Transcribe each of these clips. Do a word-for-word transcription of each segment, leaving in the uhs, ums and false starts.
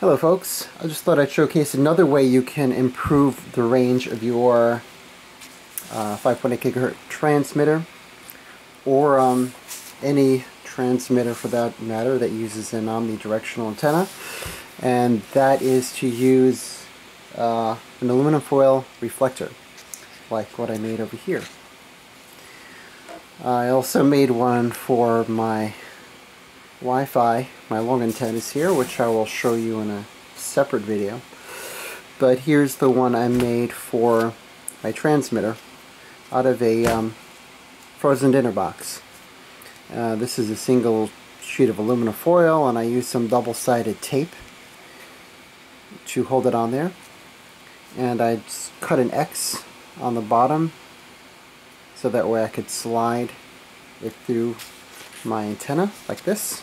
Hello folks, I just thought I'd showcase another way you can improve the range of your uh, five point eight gigahertz transmitter, or um, any transmitter for that matter that uses an omnidirectional antenna, and that is to use uh, an aluminum foil reflector like what I made over here. I also made one for my Wi-Fi, my long antennas here, which I will show you in a separate video. But here's the one I made for my transmitter out of a um, frozen dinner box. Uh, this is a single sheet of aluminum foil, and I used some double-sided tape to hold it on there. And I cut an X on the bottom so that way I could slide it through my antenna like this.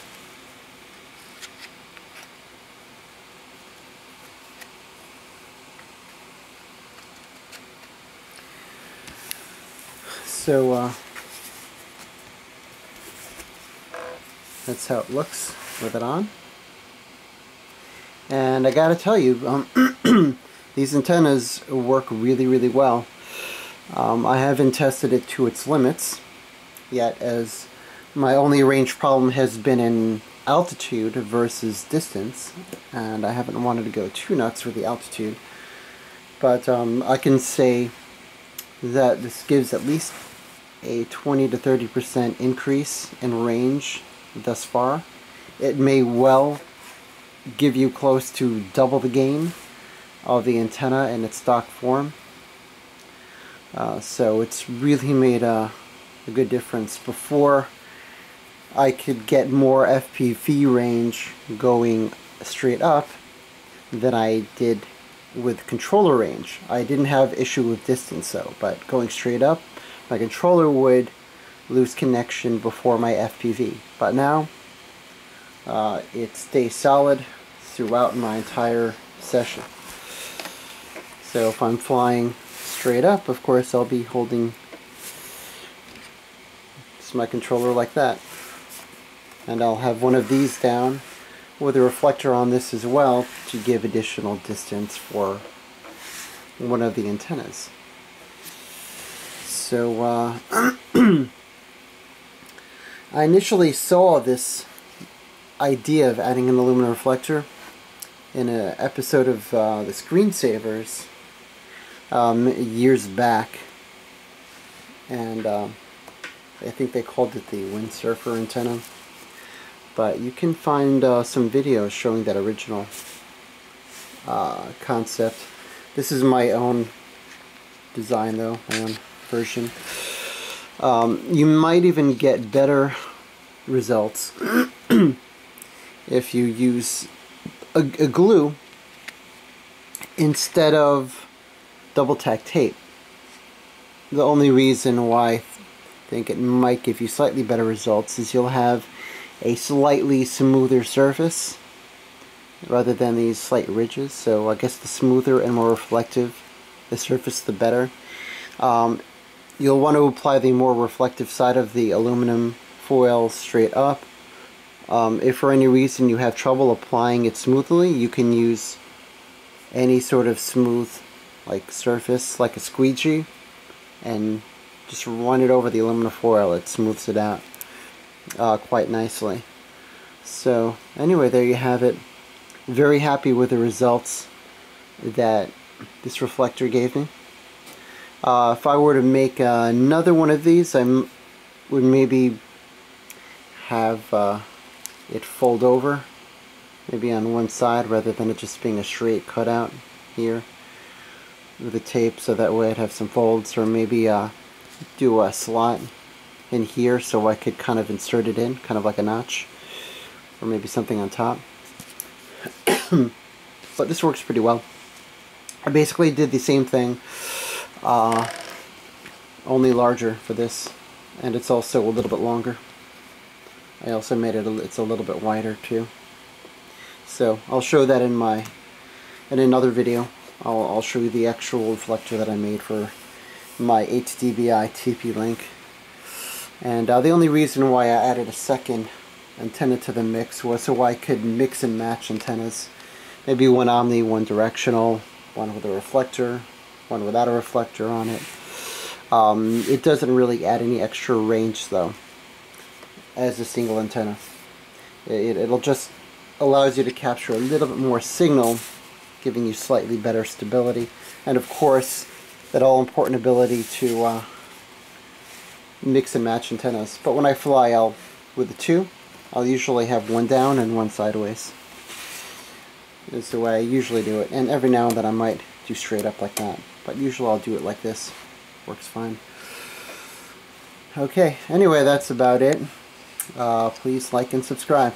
So uh, that's how it looks with it on. And I gotta tell you, um, these antennas work really, really well. Um, I haven't tested it to its limits yet, as my only range problem has been in altitude versus distance, and I haven't wanted to go too nuts with the altitude. But um, I can say that this gives at least a twenty to thirty percent increase in range thus far. It may well give you close to double the gain of the antenna in its stock form. Uh, so it's really made a, a good difference. Before, I could get more F P V range going straight up than I did with controller range. I didn't have issue with distance though, but going straight up, my controller would lose connection before my F P V. But now, uh, it stays solid throughout my entire session. So if I'm flying straight up, of course, I'll be holding my controller like that. And I'll have one of these down with a reflector on this as well to give additional distance for one of the antennas. So uh, I initially saw this idea of adding an aluminum reflector in an episode of uh, The Screen Savers um, years back, and uh, I think they called it the Wind Surfer antenna. But you can find uh, some videos showing that original uh, concept. This is my own design though, my own version. Um, you might even get better results if you use a, a glue instead of double tack tape. The only reason why I think it might give you slightly better results is you'll have a slightly smoother surface rather than these slight ridges. So I guess the smoother and more reflective the surface, the better. Um, you'll want to apply the more reflective side of the aluminum foil straight up. Um, if for any reason you have trouble applying it smoothly, you can use any sort of smooth like surface, like a squeegee, and just run it over the aluminum foil. It smooths it out Uh, quite nicely. So anyway, there you have it. Very happy with the results that this reflector gave me. Uh, if I were to make uh, another one of these, I m would maybe have uh, it fold over, maybe on one side, rather than it just being a straight cutout here with the tape, so that way I'd have some folds, or maybe uh, do a slot in here so I could kind of insert it in, kind of like a notch, or maybe something on top. But this works pretty well. I basically did the same thing, uh, only larger for this, and it's also a little bit longer. I also made it a, it's a little bit wider too. So I'll show that in my in another video. I'll, I'll show you the actual reflector that I made for my H D B I T P Link. And uh, the only reason why I added a second antenna to the mix was so I could mix and match antennas maybe one omni, one directional, one with a reflector, one without a reflector on it. Um, it doesn't really add any extra range though, as a single antenna. It, it'll just allows you to capture a little bit more signal, giving you slightly better stability, and of course that all-important ability to uh, mix and match antennas. But when I fly I'll, with the two, I'll usually have one down and one sideways. That's the way I usually do it, and every now and then I might do straight up like that, but usually I'll do it like this. Works fine. Okay, anyway, that's about it. Uh, please like and subscribe.